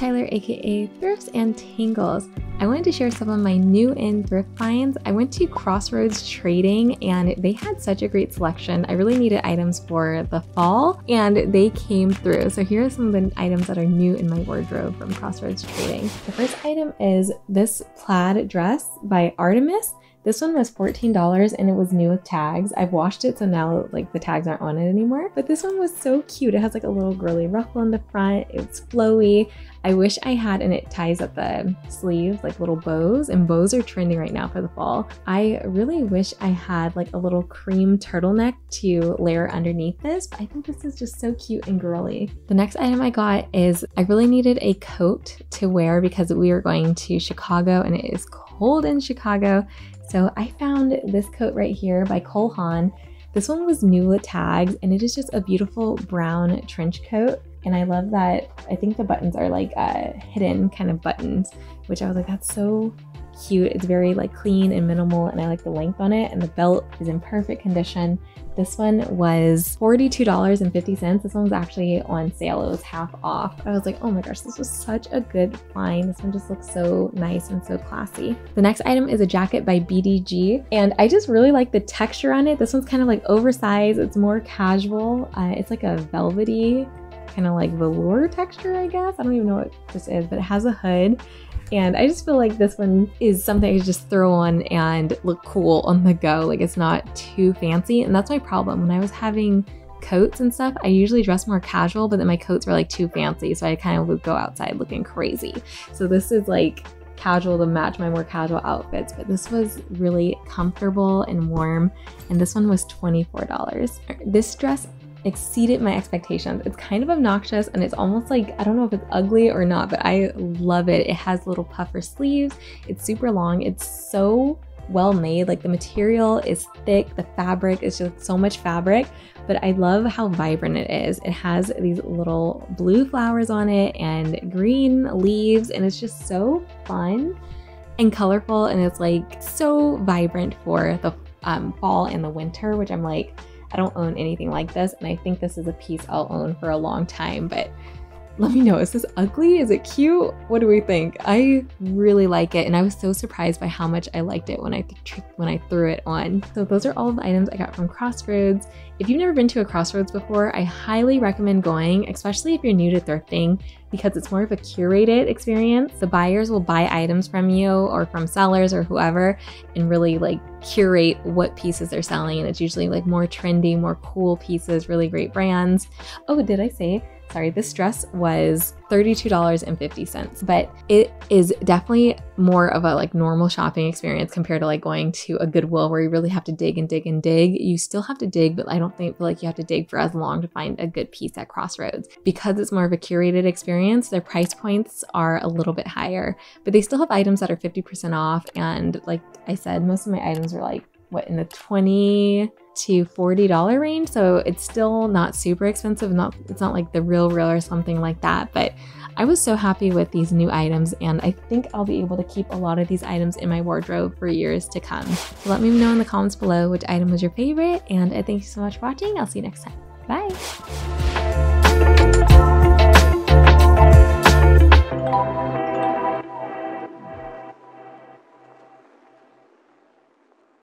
Tyler, aka Thrifts and Tangles. I wanted to share some of my new and thrift finds. I went to Crossroads Trading and they had such a great selection. I really needed items for the fall and they came through. So here are some of the items that are new in my wardrobe from Crossroads Trading. The first item is this plaid dress by Artemis. This one was $14 and it was new with tags. I've washed it, so now like the tags aren't on it anymore. But this one was so cute. It has like a little girly ruffle in the front. It's flowy. I wish I had, and it ties at the sleeves, like little bows, and bows are trending right now for the fall. I really wish I had like a little cream turtleneck to layer underneath this, but I think this is just so cute and girly. The next item I got is, I really needed a coat to wear because we were going to Chicago and it is cold in Chicago. So I found this coat right here by Cole Haan. This one was new with tags and it is just a beautiful brown trench coat. And I love that, I think the buttons are like hidden kind of buttons, which I was like, that's so cute. It's very like clean and minimal and I like the length on it, and the belt is in perfect condition. This one was $42.50. This one was actually on sale. It was half off. I was like, oh my gosh, this was such a good find. This one just looks so nice and so classy. The next item is a jacket by BDG, and I just really like the texture on it. This one's kind of like oversized. It's more casual. It's like a velvety kind of like velour texture, I guess. I don't even know what this is, but it has a hood. And I just feel like this one is something I could just throw on and look cool on the go. Like, it's not too fancy. And that's my problem. When I was having coats and stuff, I usually dress more casual, but then my coats were like too fancy. So I kind of would go outside looking crazy. So this is like casual to match my more casual outfits, but this was really comfortable and warm. And this one was $24. This dress exceeded my expectations. It's kind of obnoxious and it's almost like, I don't know if it's ugly or not, but I love it. It has little puffer sleeves. It's super long. It's so well made. Like, the material is thick. The fabric is just so much fabric, but I love how vibrant it is. It has these little blue flowers on it and green leaves, and it's just so fun and colorful. And it's like so vibrant for the fall and the winter, which I'm like, I don't own anything like this, and I think this is a piece I'll own for a long time. But let me know, is this ugly? Is it cute? What do we think? I really like it, and I was so surprised by how much I liked it when I threw it on. So those are all the items I got from Crossroads. If you've never been to a Crossroads before, I highly recommend going, especially if you're new to thrifting, because it's more of a curated experience. The buyers will buy items from you or from sellers or whoever and really like curate what pieces they're selling. And it's usually like more trendy, more cool pieces, really great brands. Oh, did I say? Sorry, this dress was $32.50, but it is definitely more of a like normal shopping experience compared to like going to a Goodwill where you really have to dig and dig and dig. You still have to dig, but I don't feel like you have to dig for as long to find a good piece at Crossroads. Because it's more of a curated experience, their price points are a little bit higher, but they still have items that are 50% off. And like I said, most of my items are like, what, in the $20 to $40 range. So it's still not super expensive. It's not like the Real or something like that. But I was so happy with these new items, and I think I'll be able to keep a lot of these items in my wardrobe for years to come. So let me know in the comments below which item was your favorite, and I thank you so much for watching. I'll see you next time. Bye.